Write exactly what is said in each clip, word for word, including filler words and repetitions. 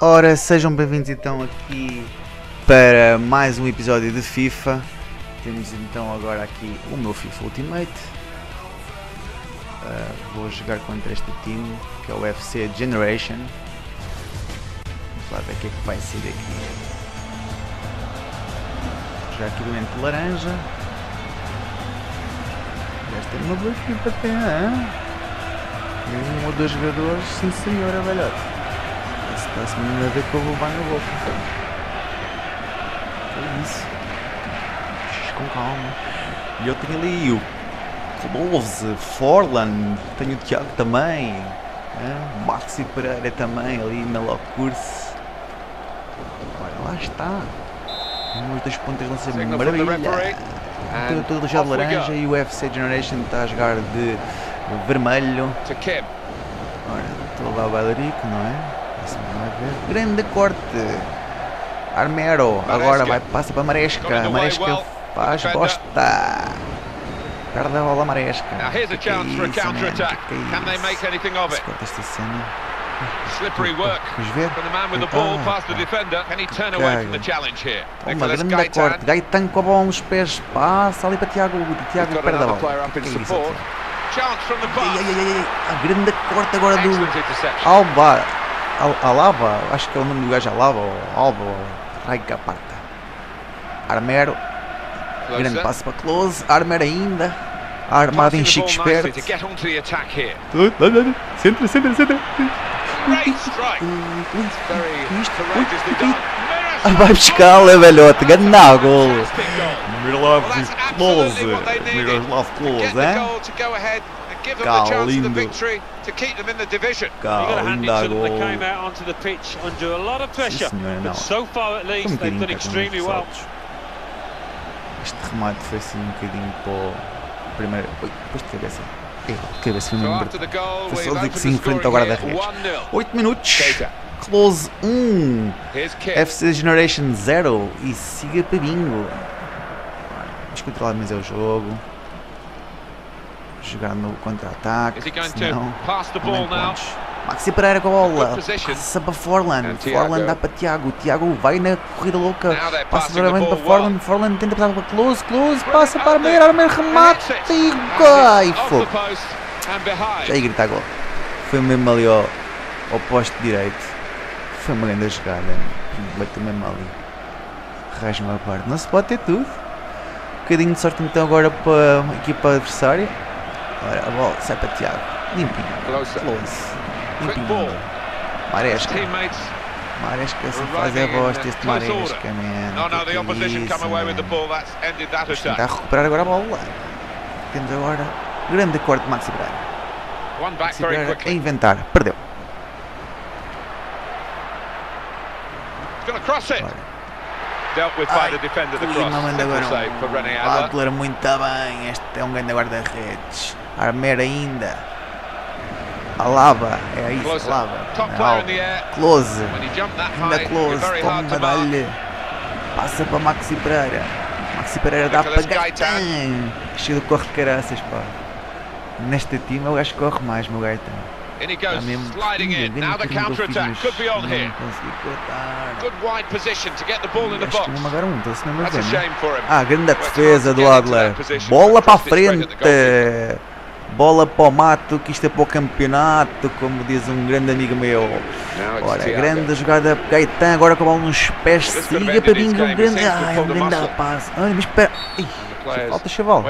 Ora, sejam bem-vindos então aqui para mais um episódio de FIFA. Temos então agora aqui o meu FIFA Ultimate. Uh, vou jogar contra este time, que é o U F C Generation. Vamos lá ver o que é que vai ser daqui. Já aqui doente de laranja. Esta é uma boa equipa até, um ou dois jogadores, sim senhora, velhote. Está-se mesmo a ver que eu vou levar na boca. É isso. Com calma. E eu tenho ali o Close, Forland, tenho o Thiago também. É? Maxi Pereira também ali na Lockhurst. Lá está. Os dois pontos de lançamento maravilha. Estou elogiado de laranja e o U F C Generation está a jogar de vermelho. Ora, estou lá o Valerico, não é? Grande corte, Armero, agora vai, passa para Maresca, Maresca faz bosta, perde a bola Maresca, que que que é isso, se corta esta cena, vamos ver, então, uma grande corte, Gaitán com a bola nos pés, passa ali para Thiago, Thiago perde a bola, que que é isso, a grande corte agora do Alvar, Alaba, acho que é o nome do gajo, Alaba ou Alba ou Raica Parta. Armero, grande passo para Close, Armero ainda, armado em Chico esperto. Centra, centra, centra. Vai buscá-la, velhote, grande na gol. Miroslav Klose, Miroslav Klose, hein? Cá lindo, cá lindo a gol, sim senhora, não, foi um bocadinho cá com este remate, foi assim um bocadinho para o primeiro, oi, depois de cabeça, cabeça foi foi só dizer que se enfrentou agora da rede, oito minutos, Close um, F C Generation zero e siga para Bingo, vamos controlar mais é o jogo. Jogar no contra-ataque, senão não pontos. Maxi Pereira com a bola, passa para Forland, Forland dá para Thiago, Thiago vai na corrida louca, passa novamente para Forland, Forland tenta passar para Close, Close, passa para Armeiro, Armeiro remate e gol! Fogo! Já ia gritar gol, foi mesmo ali ao, ao poste direito, foi uma grande jogada, bateu mesmo ali, rasma a parte, não se pode ter tudo, um bocadinho de sorte então agora para a equipa adversária. Agora a bola sai para Thiago, limpinho, Close, limpinho, Maresca, Maresca se faz a bosta este Maresca, mano, que é isso, tentar recuperar agora a bola, temos agora grande corte de Maxi Pereira, Maxi Pereira a inventar, perdeu, agora. Adler muito bem, este é um grande guarda-redes. Armero ainda. Alaba, é isso, Alaba. Close, ainda Close, toma, dá-lhe. Passa para Maxi Pereira. Maxi Pereira dá para Gaitán. Cheio de corre de caraças, pá. Neste time eu acho que corre mais, meu Gaitán. In he goes, sliding in. Now the counter attack could be on here. Good wide position to get the ball in the box. That's a shame for him. Ah, grande defesa do Adler. Bola para a frente. Bola para o mato, que isto é para o campeonato, como diz um grande amigo meu. Ora, grande jogada Gaitán, agora com a bola nos pés, siga para mim, um grande, ah, é um grande passe. Ai, mas espera, falta chaval,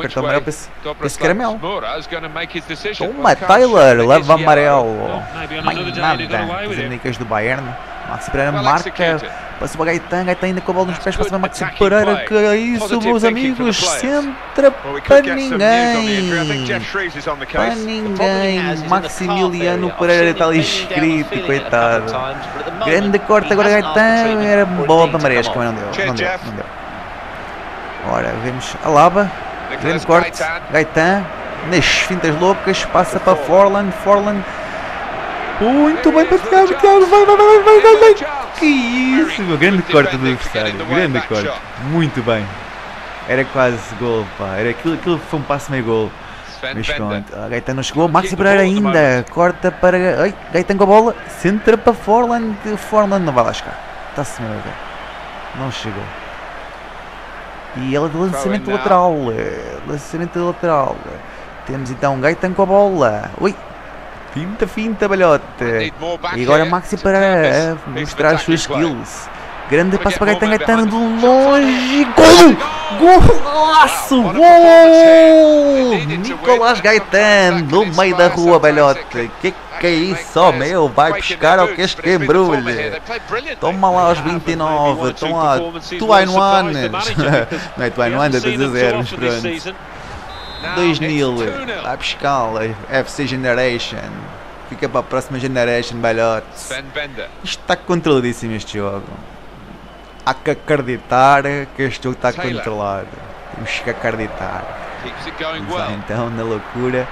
cartão amarelo para esse, para esse caramelo. Toma, Tyler, leva amarelo, mais nada, os amigos do Bayern. Maxi Pereira marca, passa para Gaitán, Gaitán ainda com a bola nos pés, passa para Maxi Pereira, que é isso, meus amigos, centra para ninguém, para ninguém, Maximiliano Pereira está ali escrito, coitado, grande corte agora Gaitán, era bola para Maresca, mas não deu, não deu, não deu. Ora, vemos Alaba, grande corte, Gaitán, nas fintas loucas, passa para Forland, Forland, muito bem para Thiago, Thiago, vai, vai, vai, vai, vai, vai, que isso, meu, grande corte do adversário, grande corte, muito bem, era quase gol, pá, era aquilo, aquilo foi um passo meio gol, Mas pronto, a Gaitán não chegou, Maxi Pereira ainda, corta para... Ai, Gaitán com a bola, centra para Forland, Forland não vai lá chegar, está-se mesmo a ver, não chegou. E ela de lançamento lateral, lançamento lateral, temos então Gaitán com a bola, ui, finta, finta, balhote, e agora Maxi Pereira a mostrar as suas skills. Grande passo para Gaitán, Gaitán de longe, gol, golaço, gol, Nicolás Gaitán no meio da rua, balhote, que que é isso, oh meu, vai buscar ao que este embrulhe, toma lá aos vinte e nove, toma lá, tu ai no ano, não é tu ai no ano, dois a zero, mas pronto, dois a zero, vai buscar, F C Generation, fica para a próxima Generation, balhote, isto está controladíssimo este jogo. Há que acreditar que este jogo está controlado. Temos que acreditar. Vamos lá então, na loucura.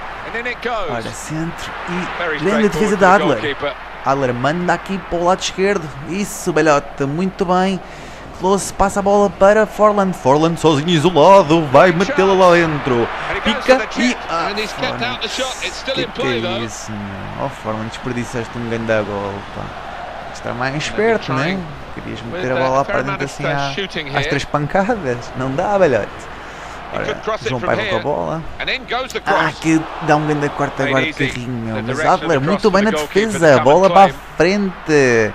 Ora, centro e grande defesa da Adler. Adler manda aqui para o lado esquerdo. Isso, belhota, muito bem. Close passa a bola para Forland. Forland sozinho, isolado, vai metê-la lá dentro. Pica e... Ah, Forland, que que é isso, meu? Oh, Forland, desperdiçaste um grande gol, pá. Estar mais esperto, não é? Querias meter a bola lá para dentro assim à, às três pancadas. Não dá, velhote. Ora, João Pai com a bola. Ah, que dá um grande corte agora de carrinho. Mas Adler muito bem na defesa. Bola para a frente.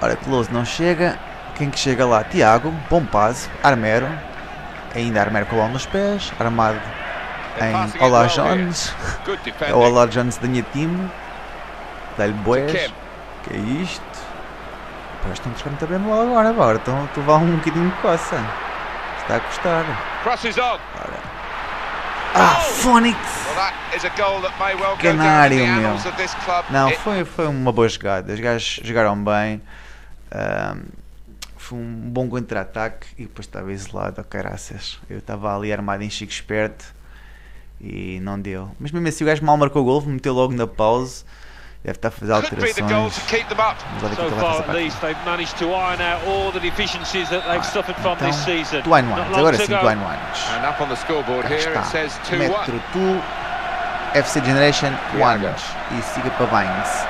Ora, Close não chega. Quem que chega lá? Thiago. Bom passe. Armero. Ainda Armero com a bola nos pés. Armado em Olá Jones. É o Olá Jones da minha time. Dá-lhe boés. Que é isto? Pois estão buscando também mal agora, agora estão a levar um bocadinho de coça. Está a custar. Ora. Ah, Phonics! Canário, meu. Não, foi, foi uma boa jogada. Os gajos jogaram bem. Um, foi um bom contra-ataque e depois estava isolado, oh, caraças. Eu estava ali armado em Chico esperto e não deu. Mas mesmo assim o gajo mal marcou o gol, meteu logo na pausa. Deve estar a fazer alterações. So far at least they've managed to iron out all the deficiencies that they've suffered from this season. Dwayne Wines, agora sim, Dwayne Wines. And up on the scoreboard here it says two one. Metro tu, F C Generation, Wines. E siga para Vines.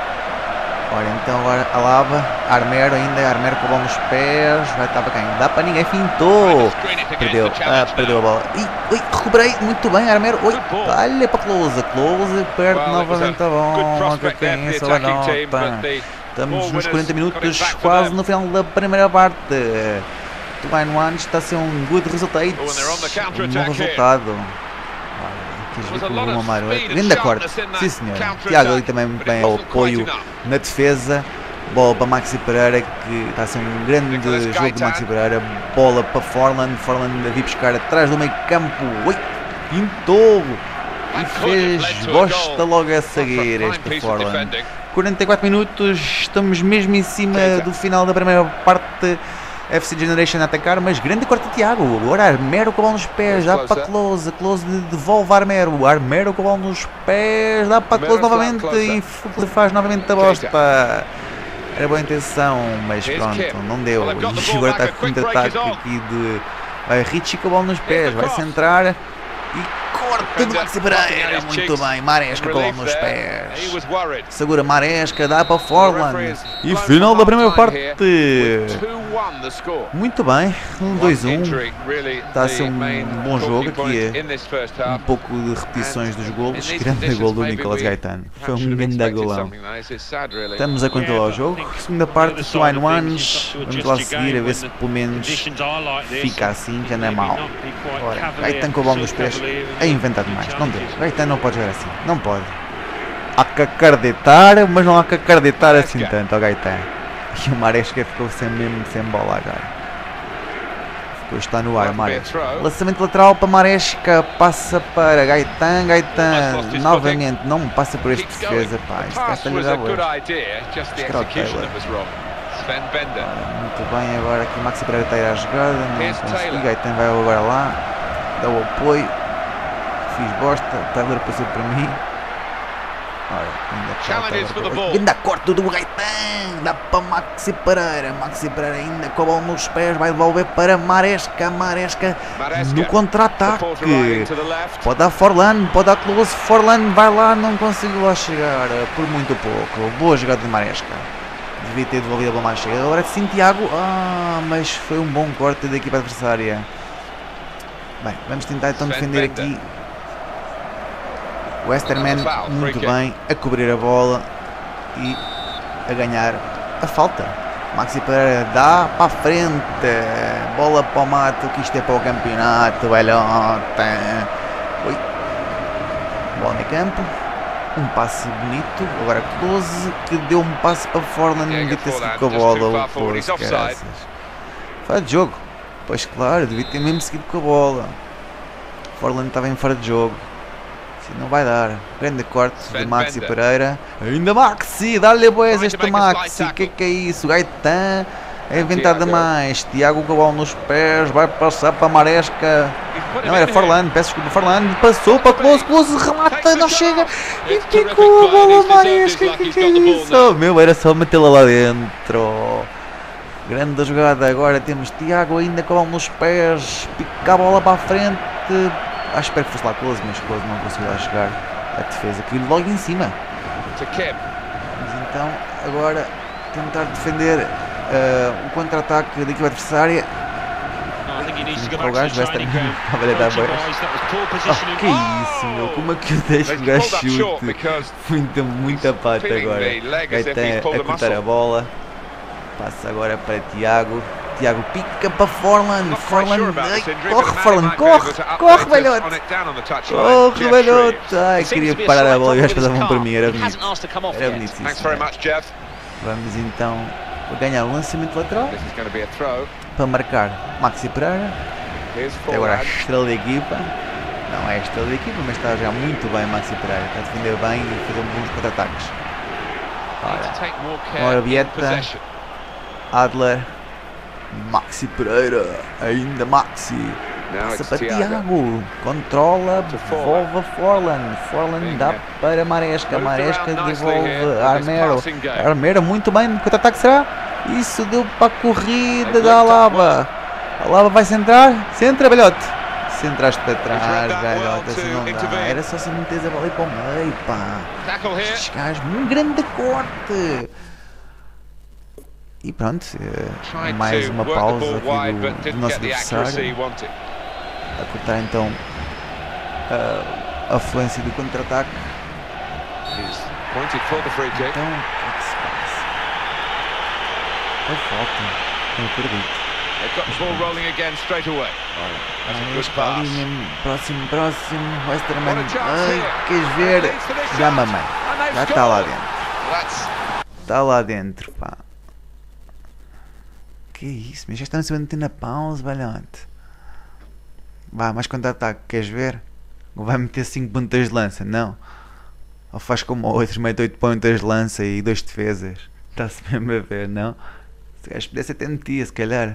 Ora então agora Alaba, Armero ainda, Armero com a bola nos pés, vai estar para quem? Dá para ninguém, fintou! Perdeu, ah, perdeu a bola. Ui, recuperei, muito bem Armero, ui, olha para Close, Close, perto novamente a bola, que quem é essa banota? Estamos nos quarenta minutos, quase no final da primeira parte. Tubain Wands está a ser um good resultado, um bom resultado. Grande corte, sim senhor. Thiago ali também bem ao apoio na defesa. Bola para Maxi Pereira, que está a ser um grande jogo de Maxi Pereira. Bola para Forland, Forland a vir buscar atrás do meio campo. Oi, pintou e fez bosta logo a seguir este Forland. quarenta e quatro minutos, estamos mesmo em cima do final da primeira parte. F C Generation a atacar, mas grande corte de Thiago. Agora Armero com a bola nos pés, dá para Close, Close devolve Armero, Armero com a bola nos pés, dá para Close novamente e faz novamente a bosta. Era boa intenção, mas pronto, não deu. E agora está com muito ataque aqui de... Vai Richie com a bola nos pés, vai centrar e corta de Maxi Pereira. Muito bem, Maresca com a bola nos pés. Segura Maresca, dá para Forland. E final da primeira parte. Muito bem, um dois a um, está a ser um bom jogo aqui, um pouco de repetições dos golos, grande gol do Nicolás Gaetano, foi um grande golão. Estamos a controlar o jogo, segunda parte do Wine Ones, vamos lá seguir a ver se pelo menos fica assim, já não é mau. Ora, Gaetano com o bom dos pés, é inventado mais, não deu, Gaetano não pode jogar assim, não pode. Há que acreditar, mas não há que acreditar assim tanto ao Gaetano. E o Maresca ficou sem, mesmo sem bola agora. Ficou, está no ar, Maresca. Lançamento lateral para Maresca, passa para Gaitán, Gaitán novamente, não me passa por este defesa, pá, este gajo está a jogar hoje. Muito bem, agora aqui Maxi Pereira está a ir à jogada, não consegui, Gaitán vai agora lá, dá o apoio, fiz bosta, Tyler passou para mim. Ainda corte do Gaitán, dá para Maxi Pereira. Maxi Pereira ainda com a bola nos pés, vai devolver para Maresca. Maresca no contra-ataque. Pode dar Forland, pode dar Close. Forland vai lá, não conseguiu lá chegar por muito pouco. Boa jogada de Maresca. Devia ter devolvido a bola mais cedo. Agora sim, Thiago. Ah, mas foi um bom corte da equipa adversária. Bem, vamos tentar então defender aqui. Westerman muito bem a cobrir a bola e a ganhar a falta. Maxi Pereira dá para a frente, bola para o mato, que isto é para o campeonato, velhota. Oi. Bola no campo, um passe bonito, agora Close, que deu um passe para Forland e ter com a bola. Fora de jogo, pois claro, devia ter mesmo seguido com a bola. Forland estava em fora de jogo. Não vai dar. Grande corte de Maxi Pereira. Ainda Maxi, dá-lhe boas este Maxi. Que que é isso? Gaitán é inventado mais. Thiago Cabal nos pés, vai passar para Maresca. Não, era Forland, peço desculpa, Forland. Passou para Close, Close remata, não chega. E ficou a bola Maresca. Que que é isso? Meu, era só metê-la lá dentro. Grande jogada. Agora temos Thiago ainda Cabal nos pés. Pica a bola para a frente. Ah, espero que fosse lá Close, mas Close não conseguiu lá chegar. A defesa que veio logo em cima. Vamos então agora tentar defender uh, o contra-ataque da equipa adversária. O gajo vai estar a dar boias. Oh, que isso, meu, como é que eu deixo o gajo chute? Foi então muita pata agora. Gaitán a cortar a bola. Passa agora para Thiago. Thiago pica para Forland, Forland, ai, corre Forland, corre, corre velhote, corre velhote, ai, queria parar a bola e os passavam por mim, era bonito, era bonito isso. Vamos então ganhar o lançamento lateral para marcar Maxi Pereira, até agora a estrela da equipa, não é a estrela da equipa, mas está já muito bem Maxi Pereira, está a defender bem e fazer bons contra-ataques. Ora, Orvieta, Adler, Maxi Pereira, ainda Maxi, passa para Thiago, controla, devolve a Forland, Forland dá para Maresca, Maresca devolve a Armero, Armero muito bem, quanto ataque será? Isso deu para a corrida da Alaba, Alaba vai centrar, centra velhote, centraste para trás velhote, assim não dá, era só se metes a bola para o meio, pá, estes gajos, um grande corte. E pronto, mais uma pausa aqui do, do nosso adversário. A cortar então a afluência do contra-ataque. Então, o que se passa? A falta, não acredito. Olha, mesmo, próximo, próximo, Westerman. Ai, queres ver? Já mamãe, já está lá dentro. Está lá dentro, pá. Que isso, mas já estamos a meter na pausa, valente. Vá, mais contra-ataque, queres ver? Vai meter cinco pontas de lança, não. Ou faz como outros, mete oito pontas de lança e dois defesas. Está-se mesmo a ver, não? Se calhar pudesse até metia, se calhar.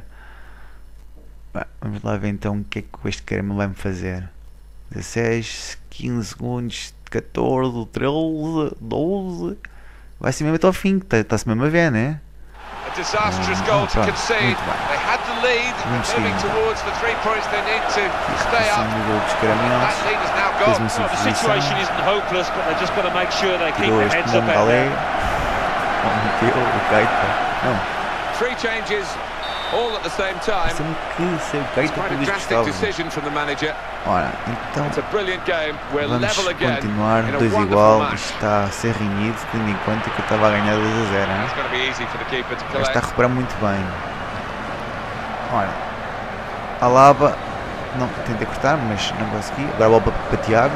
Vá, vamos lá ver então o que é que este caramba vai-me fazer. dezasseis, quinze segundos, catorze, treze, doze. Vai-se mesmo até ao fim, está-se mesmo a ver, não é? Disastrous goal to concede. They had the lead, moving towards the three points they need to stay up. That lead is now gone. The situation isn't hopeless, but they've just got to make sure they keep their heads up out there. Three changes, all at the same time. It's quite a drastic decision from the manager. It's a brilliant game. We're level again. Dois igual, está a ser renhido, tendo em conta que eu estava a ganhar dois a zero. Está a recuperar muito bem. Ora, Alaba, não, tentei cortar, mas não consegui. Agora bola para Thiago.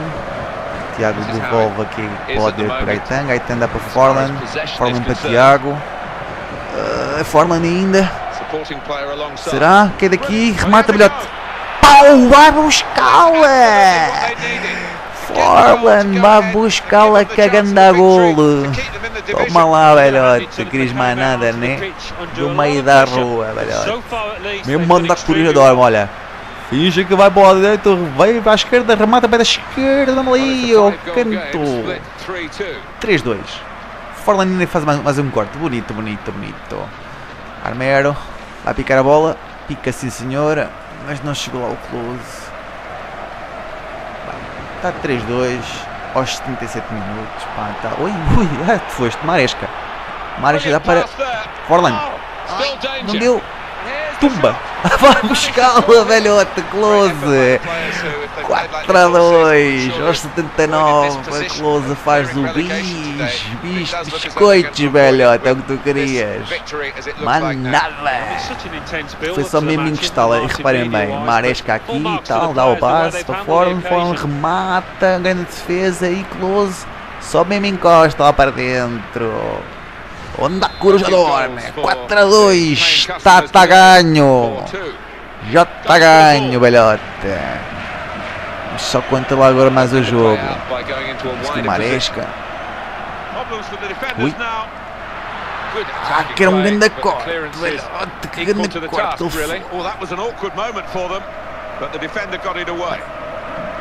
Thiago devolve aqui para o direito para Gaitán. Gaitán dá para Forland. Forland para Thiago. Uh, Forland ainda. Será que é daqui? Remata melhor. Pau, vai buscá-la! Forland, vai buscá-la cagando a golo! Toma lá, velhote, queres mais nada, né? Do meio da rua, velhote. Mesmo mandar corrida de arma, olha. Finge que vai para o direito, vai para a esquerda, remata para a esquerda, ali ao canto. três dois. Forland ainda faz mais, mais um corte. Bonito, bonito, bonito. Armero vai picar a bola. Pica sim, senhora. Mas não chegou lá o Close. Está três dois aos setenta e sete minutos. Pá, tá. Ui, ui, ah, tu foste. Maresca. Maresca dá para Forland. Ai, não deu. Tumba. Vai buscá-la, velhote. Close. quatro a dois aos setenta e nove. A Close faz o bis. Bis, biscoitos, velhote. É o que tu querias. Mas nada. Foi só mesmo em que está lá. Reparem bem. Maresca aqui e tal. Dá o passe para fora. Fora remata. Grande defesa. E Close só mesmo encosta lá para dentro. Onde a coruja dorme, quatro a dois, está tá ganho, já está ganho, velhote. Só conta lá agora mais o jogo. Maresca. Ui. Ah, que era um grande corte, velhote, que grande corte.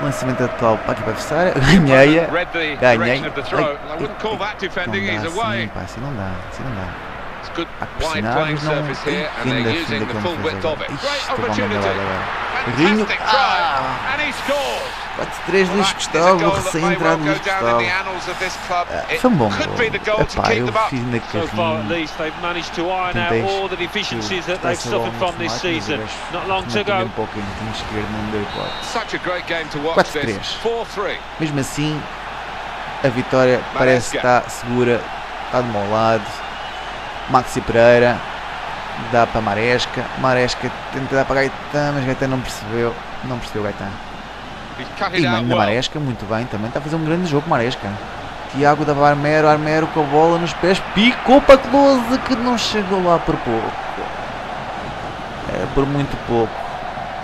Lançamento atual para aqui para fechar. Ganhei. Ganhei. Ganhei. Não dá, assim não dá, assim não dá. Há que pressionar, mas não. Fim da, fim da como fazer. Isto, vamos mandar agora. Rinho. Ah! quatro três do Luiz Cristóbal, recém-entrado do Luiz Cristóbal. Ah, foi um bom gol. Epá, eu fiz na carrinha. Tentei estar a ser bom no formato, mas eu acho que não tenho um pouco em time esquerdo, não deu hipótese. quatro três. Mesmo assim, a vitória parece que está segura, está do meu lado. Maxi Pereira dá para Maresca. Maresca tenta dar para Gaitán, mas Gaitán não percebeu. Não percebeu Gaitán. E manda Maresca, muito bem também. Está a fazer um grande jogo Maresca. Thiago dava Armero, Armero com a bola nos pés. Picou para Close, que não chegou lá por pouco. Era por muito pouco.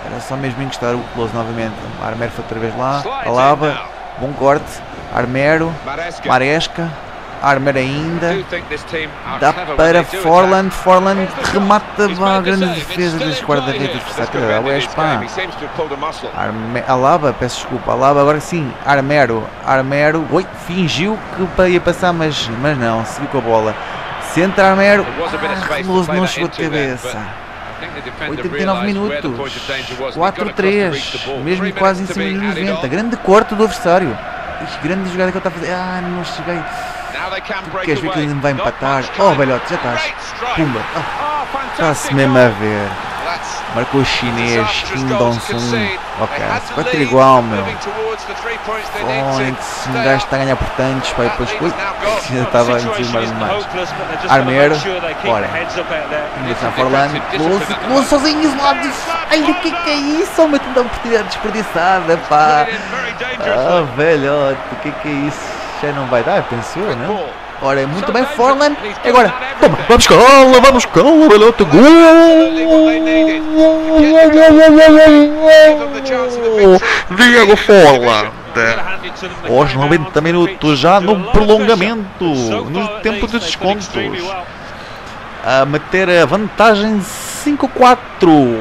Era só mesmo encostar o Close novamente. Armero foi outra vez lá. Alaba, bom corte. Armero, Maresca. Armero ainda, dá para Forland, Forland remata a grande defesa das guarda-redes adversários, é Espanha. Alaba, peço desculpa, Alaba, agora sim, Armero, Armero, oi, fingiu que ia passar, mas, mas não, seguiu com a bola, centra Armero, ah, Close não chegou de cabeça. oitenta e nove minutos, quatro a três, mesmo quase em cima de noventa, grande corte do adversário, grande jogada que ele está a fazer, ah, não cheguei. Tu queres ver que ele vai empatar? Oh, velhote, já estás. Pumba. Oh, está-se mesmo a ver. Marcou o chinês, Kim Dong Sung. Ok, vai ter igual, meu. Phonics, um gajo está a ganhar por tantos. Pai, depois, ui, ainda estava a dizer mais mais. Armero, bora. Ingressar Forland, Close, Close sozinho, isolado. Ai, o que que é isso? Uma tanta oportunidade desperdiçada, pá. Ah, velhote, o que que é isso? Já não vai dar, pensou, não? Ora, muito bem, Forland. Agora, toma, vamos cola, vamos cola, velhote. Gol! Diego Forland. Aos noventa minutos, já no prolongamento, no tempo de descontos. A meter a vantagem cinco a quatro.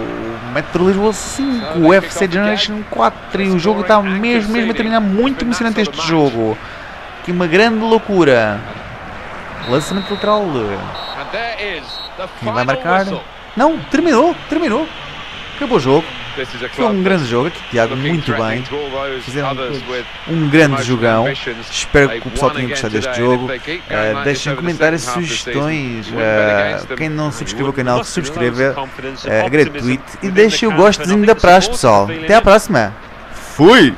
Metro Lisboa cinco, U F C Generation quatro. E o jogo está mesmo, mesmo a terminar muito emocionante este jogo. Uma grande loucura. Lançamento lateral. Quem vai marcar? Não, terminou, terminou. Acabou o jogo. Foi um grande jogo aqui, Thiago, muito bem. Fizeram um grande jogão. Espero que o pessoal tenha gostado deste jogo. Uh, deixem comentários, sugestões. Uh, quem não subscreveu o canal, subscreva. É uh, gratuito. E deixem o gostezinho da praxe, pessoal. Até à próxima. Fui!